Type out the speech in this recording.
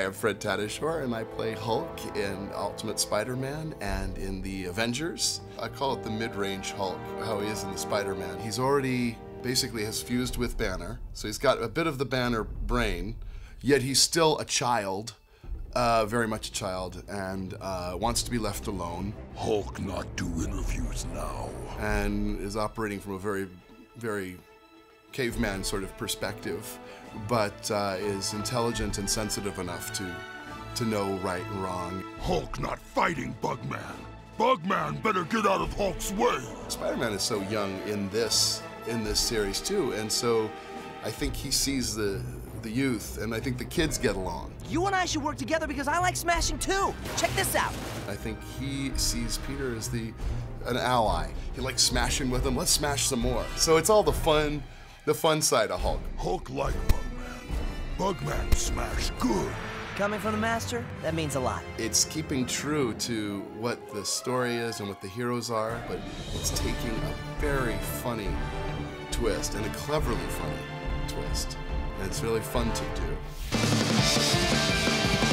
Hi, I'm Fred Tatasciore, and I play Hulk in Ultimate Spider-Man and in The Avengers. I call it the mid-range Hulk, how he is in the Spider-Man. He's already basically has fused with Banner, so he's got a bit of the Banner brain, yet he's still a child, very much a child, and wants to be left alone. Hulk not do interviews now. And is operating from a very, very caveman sort of perspective, but is intelligent and sensitive enough to know right and wrong. Hulk not fighting Bugman. Bugman better get out of Hulk's way. Spider-Man is so young in this series too, and so I think he sees the youth, and I think the kids get along. You and I should work together because I like smashing too. Check this out. I think he sees Peter as an ally. He likes smashing with him. Let's smash some more. So it's all the fun side of Hulk. Hulk like Bugman. Bugman smash good. Coming from the master, that means a lot. It's keeping true to what the story is and what the heroes are, but it's taking a very funny twist and a cleverly funny twist. And it's really fun to do.